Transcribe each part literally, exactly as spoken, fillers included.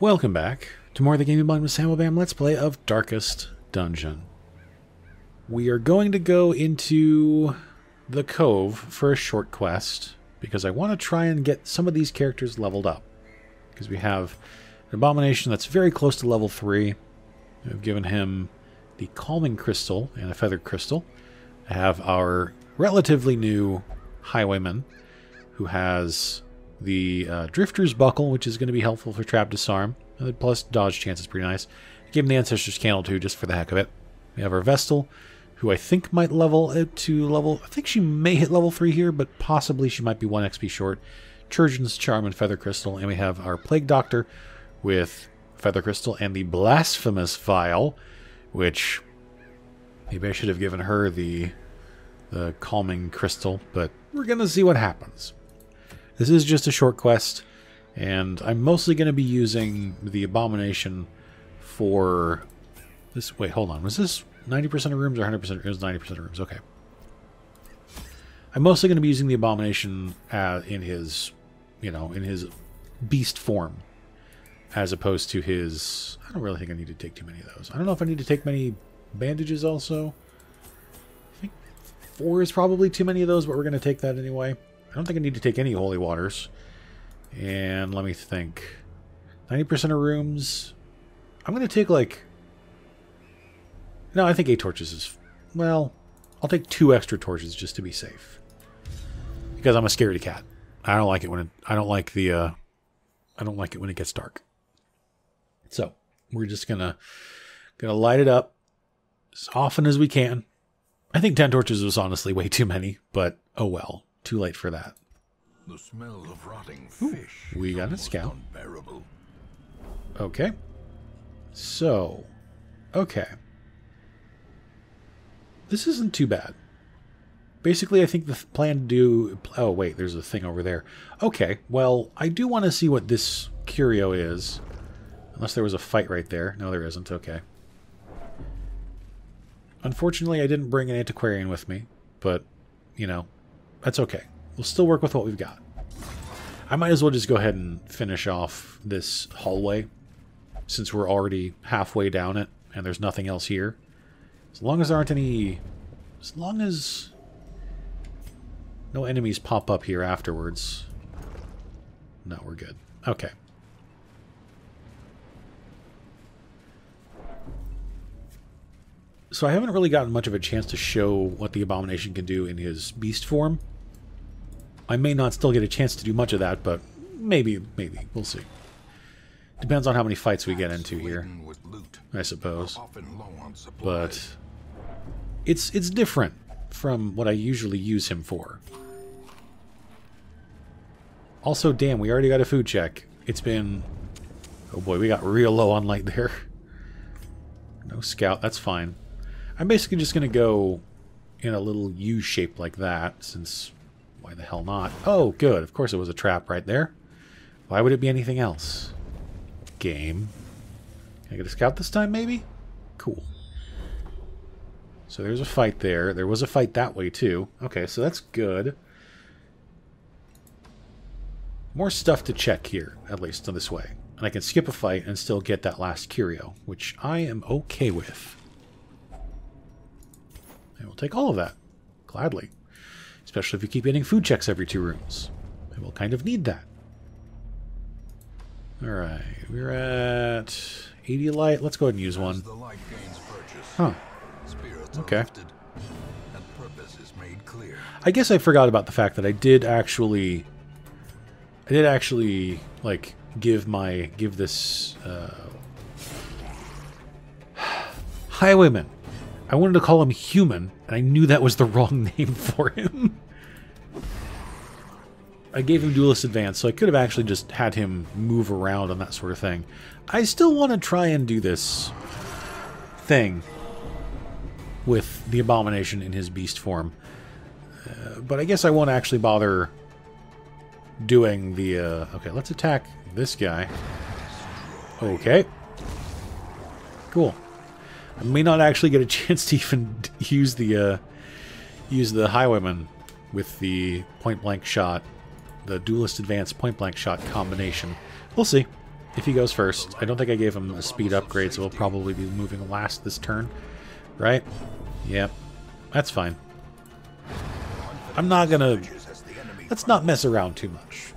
Welcome back to more of the Gaming Blind with SammoBam Let's Play of Darkest Dungeon. We are going to go into the Cove for a short quest, because I want to try and get some of these characters leveled up. Because we have an Abomination that's very close to level three. I've given him the Calming Crystal and a Feathered Crystal. I have our relatively new Highwayman, who has the uh, Drifter's Buckle, which is going to be helpful for Trap Disarm. And the plus dodge chance is pretty nice. I gave him the Ancestor's Candle too, just for the heck of it. We have our Vestal, who I think might level up to level... I think she may hit level three here, but possibly she might be one X P short. Churgeon's Charm and Feather Crystal. And we have our Plague Doctor with Feather Crystal and the Blasphemous Vial, which maybe I should have given her the, the Calming Crystal, but we're going to see what happens. This is just a short quest, and I'm mostly going to be using the Abomination for this. Wait, hold on. Was this ninety percent of rooms or one hundred percent? It was ninety percent of rooms. Okay. I'm mostly going to be using the Abomination uh, in his, you know, in his beast form, as opposed to his... I don't really think I need to take too many of those. I don't know if I need to take many bandages also. I think four is probably too many of those, but we're going to take that anyway. I don't think I need to take any holy waters. And let me think. ninety percent of rooms. I'm going to take like... No, I think eight torches is... Well, I'll take two extra torches just to be safe. Because I'm a scaredy cat. I don't like it when it... I don't like the... Uh, I don't like it when it gets dark. So, we're just going to gonna light it up as often as we can. I think ten torches was honestly way too many, but oh well. Too late for that. The smell of rotting fish. Ooh, we got a scout. Unbearable. Okay. So, okay. This isn't too bad. Basically, I think the plan to do... Oh, wait, there's a thing over there. Okay, well, I do want to see what this curio is. Unless there was a fight right there. No, there isn't. Okay. Unfortunately, I didn't bring an Antiquarian with me, but, you know... That's okay. We'll still work with what we've got. I might as well just go ahead and finish off this hallway, since we're already halfway down it, and there's nothing else here. As long as there aren't any... As long as... No enemies pop up here afterwards. No, we're good. Okay. So I haven't really gotten much of a chance to show what the Abomination can do in his beast form. I may not still get a chance to do much of that, but maybe, maybe. We'll see. Depends on how many fights we get into here, I suppose. But it's it's different from what I usually use him for. Also, damn, we already got a food check. It's been... Oh boy, we got real low on light there. No scout, that's fine. I'm basically just going to go in a little U shape like that, since why the hell not? Oh, good. Of course it was a trap right there. Why would it be anything else? Game. Can I get a scout this time, maybe? Cool. So there's a fight there. There was a fight that way, too. Okay, so that's good. More stuff to check here, at least on this way. And I can skip a fight and still get that last curio, which I am okay with. I will take all of that, gladly. Especially if you keep getting food checks every two rooms. I will kind of need that. Alright, we're at eighty light. Let's go ahead and use one. Huh. Okay. I guess I forgot about the fact that I did actually... I did actually, like, give my... Give this... Uh, Highwayman. I wanted to call him Human, and I knew that was the wrong name for him. I gave him Duelist Advance, so I could have actually just had him move around and that sort of thing. I still want to try and do this thing with the Abomination in his beast form. Uh, but I guess I won't actually bother doing the... Uh, okay, let's attack this guy. Okay. Cool. I may not actually get a chance to even use the uh, use the Highwayman with the point blank shot, the Duelist Advance point blank shot combination. We'll see. if he goes first. I don't think I gave him a speed upgrade, so we'll probably be moving last this turn, right? Yep, that's fine. I'm not gonna... Let's not mess around too much,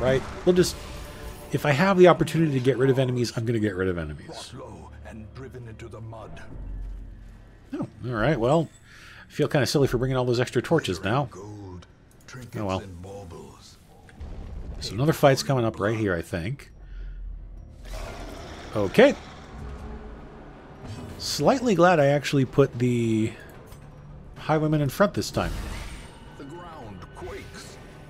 right? We'll just... If I have the opportunity to get rid of enemies, I'm gonna get rid of enemies. Oh, alright, well, I feel kind of silly for bringing all those extra torches now. Oh well. So another fight's coming up right here, I think. Okay. Slightly glad I actually put the Highwayman in front this time.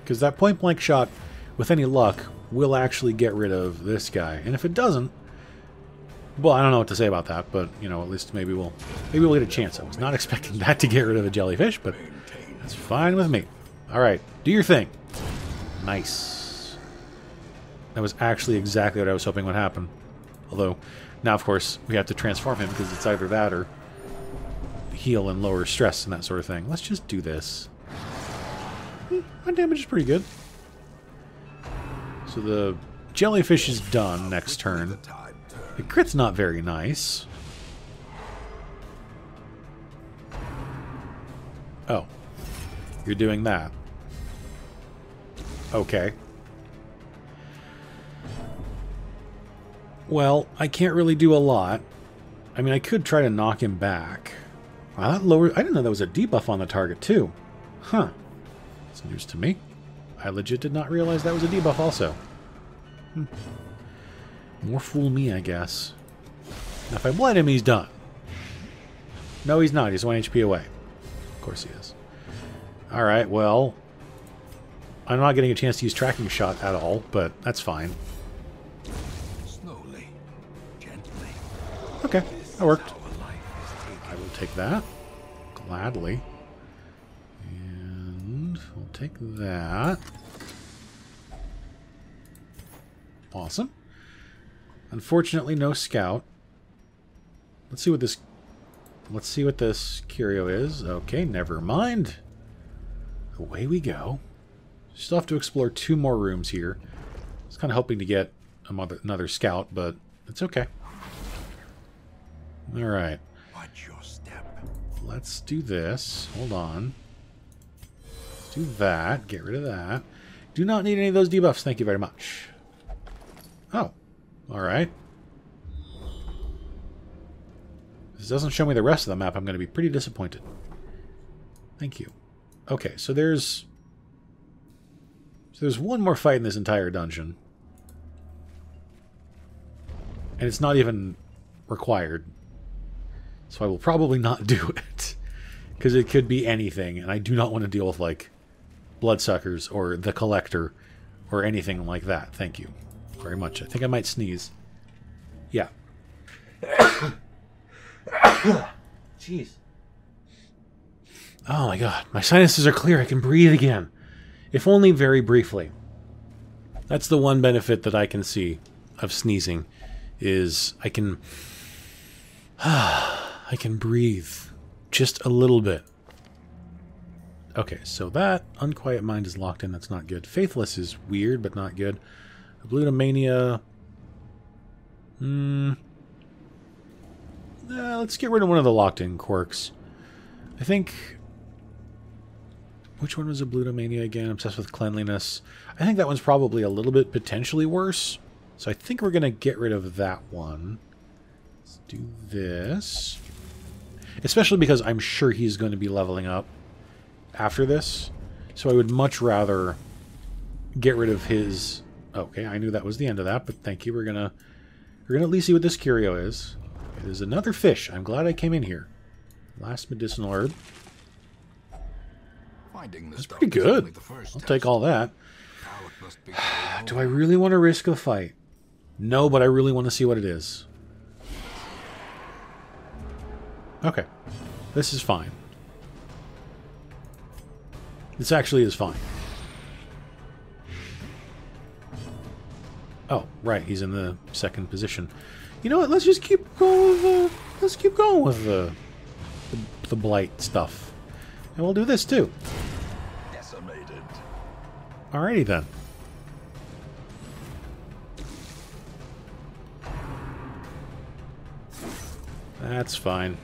Because that point blank shot, with any luck, will actually get rid of this guy. And if it doesn't, well, I don't know what to say about that, but, you know, at least maybe we'll maybe we'll get a chance. I was not expecting that to get rid of a jellyfish, but that's fine with me. All right, do your thing. Nice. That was actually exactly what I was hoping would happen. Although, now, of course, we have to transform him because it's either that or heal and lower stress and that sort of thing. Let's just do this. My damage is pretty good. So the jellyfish is done next turn. The crit's not very nice. Oh. You're doing that. Okay. Well, I can't really do a lot. I mean, I could try to knock him back. Wow, that lower... I didn't know that was a debuff on the target, too. Huh. It's news to me. I legit did not realize that was a debuff also. Hmm. More fool me, I guess. Now, if I blind him, he's done. No, he's not. He's one H P away. Of course he is. Alright, well... I'm not getting a chance to use tracking shot at all, but that's fine. Slowly, gently. Okay, that worked. I will take that. Gladly. And we'll take that. Awesome. Unfortunately, no scout. Let's see what this... Let's see what this curio is. Okay, never mind. Away we go. Still have to explore two more rooms here. I was kind of hoping to get a mother, another scout, but it's okay. All right. Watch your step. Let's do this. Hold on. Let's do that. Get rid of that. Do not need any of those debuffs. Thank you very much. Oh. Alright. If this doesn't show me the rest of the map, I'm going to be pretty disappointed. Thank you. Okay, so there's... So there's one more fight in this entire dungeon. And it's not even required. So I will probably not do it. Because it could be anything, and I do not want to deal with, like, bloodsuckers or the collector or anything like that. Thank you very much. I think I might sneeze. Yeah. Jeez. Oh my god. My sinuses are clear. I can breathe again. If only very briefly. That's the one benefit that I can see of sneezing, is I can... I can breathe. Just a little bit. Okay, so that Unquiet Mind is locked in. That's not good. Faithless is weird, but not good. Ablutomania. Hmm. Uh, let's get rid of one of the locked-in quirks. I think... Which one was Ablutomania again? Obsessed with Cleanliness. I think that one's probably a little bit potentially worse. So I think we're going to get rid of that one. Let's do this. Especially because I'm sure he's going to be leveling up after this. So I would much rather get rid of his... Okay, I knew that was the end of that, but thank you. We're gonna we're gonna at least see what this curio is. It is another fish. I'm glad I came in here. Last medicinal herb. Finding this, that's pretty good. I'll take all that. Do I really want to risk a fight? No, but I really want to see what it is. Okay, this is fine. This actually is fine. Oh, right, he's in the second position. You know what, let's just keep going with the... Let's keep going with the, the, the blight stuff. And we'll do this, too. Decimated. Alrighty, then. That's fine.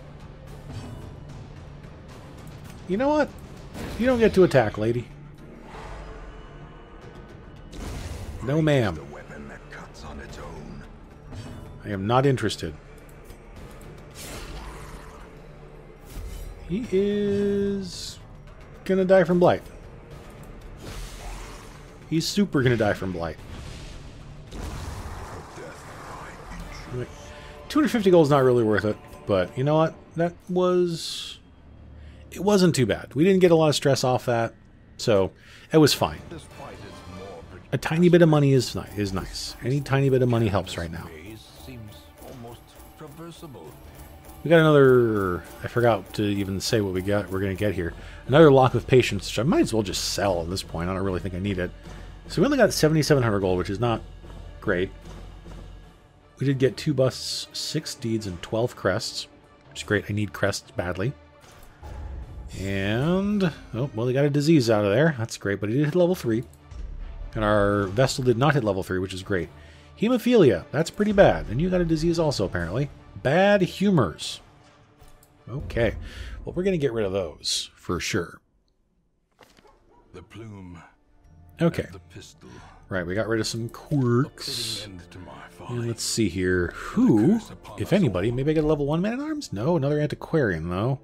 You know what? You don't get to attack, lady. No, ma'am. I am not interested. He is gonna die from blight. He's super gonna die from blight. two hundred fifty gold is not really worth it, but you know what? That was... It wasn't too bad. We didn't get a lot of stress off that, so it was fine. A tiny bit of money is nice. Is nice. Any tiny bit of money helps right now. We got another... I forgot to even say what we got. We're going to get here. Another Lock of Patience, which I might as well just sell at this point. I don't really think I need it. So we only got seventy-seven hundred gold, which is not great. We did get two busts, six deeds, and twelve crests, which is great. I need crests badly. And... Oh, well, they got a disease out of there. That's great, but he did hit level three. And our Vestal did not hit level three, which is great. Hemophilia, that's pretty bad. And you got a disease also, apparently. Bad Humors. Okay. Well, we're going to get rid of those, for sure. The plume. Okay. The pistol. Right, we got rid of some quirks. And let's see here. Who, if anybody, maybe I get a level one Man-at-Arms? No, another Antiquarian, though.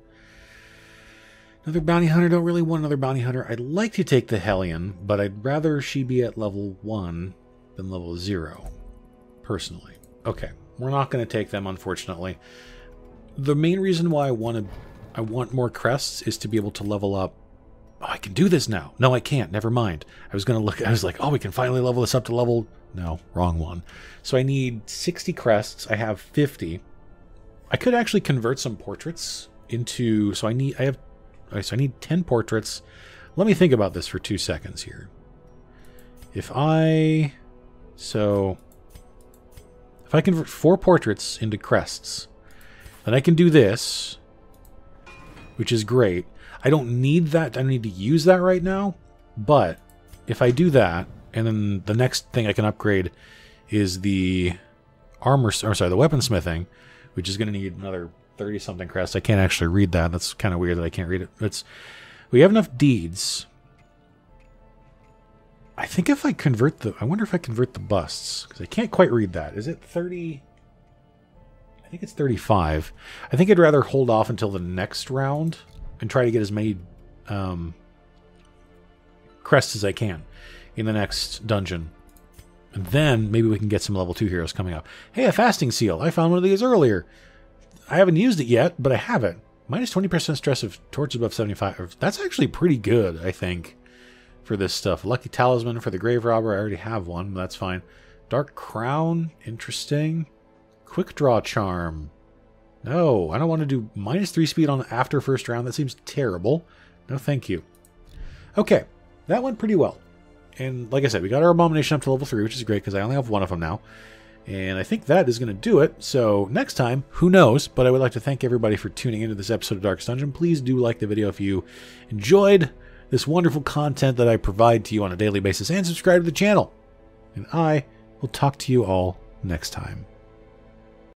Another Bounty Hunter. Don't really want another Bounty Hunter. I'd like to take the Hellion, but I'd rather she be at level one than level zero, personally. Okay, we're not going to take them, unfortunately. The main reason why I want to, I want more crests is to be able to level up. Oh, I can do this now. No, I can't. Never mind. I was going to look. I was like, oh, we can finally level this up to level. No, wrong one. So I need sixty crests. I have fifty. I could actually convert some portraits into. So I need. I have. Okay, so I need ten portraits. Let me think about this for two seconds here. If I. So. If I convert four portraits into crests, then I can do this, which is great. I don't need that. I don't need to use that right now. But if I do that, and then the next thing I can upgrade is the armor, or sorry, the weaponsmithing, which is going to need another thirty-something crest. I can't actually read that. That's kind of weird that I can't read it. It's we have enough deeds. I think if I convert the... I wonder if I convert the busts, because I can't quite read that. Is it thirty? I think it's thirty-five. I think I'd rather hold off until the next round and try to get as many um, crests as I can in the next dungeon. And then maybe we can get some level two heroes coming up. Hey, a Fasting Seal. I found one of these earlier. I haven't used it yet, but I have it. Minus twenty percent stress if torches above seventy-five. That's actually pretty good, I think, for this stuff. Lucky Talisman for the Grave Robber. I already have one. But that's fine. Dark Crown. Interesting. Quick Draw Charm. No, I don't want to do minus three speed on after first round. That seems terrible. No, thank you. Okay, that went pretty well. And like I said, we got our Abomination up to level three, which is great because I only have one of them now. And I think that is going to do it. So next time, who knows? But I would like to thank everybody for tuning into this episode of Darkest Dungeon. Please do like the video if you enjoyed this wonderful content that I provide to you on a daily basis. And subscribe to the channel. And I will talk to you all next time.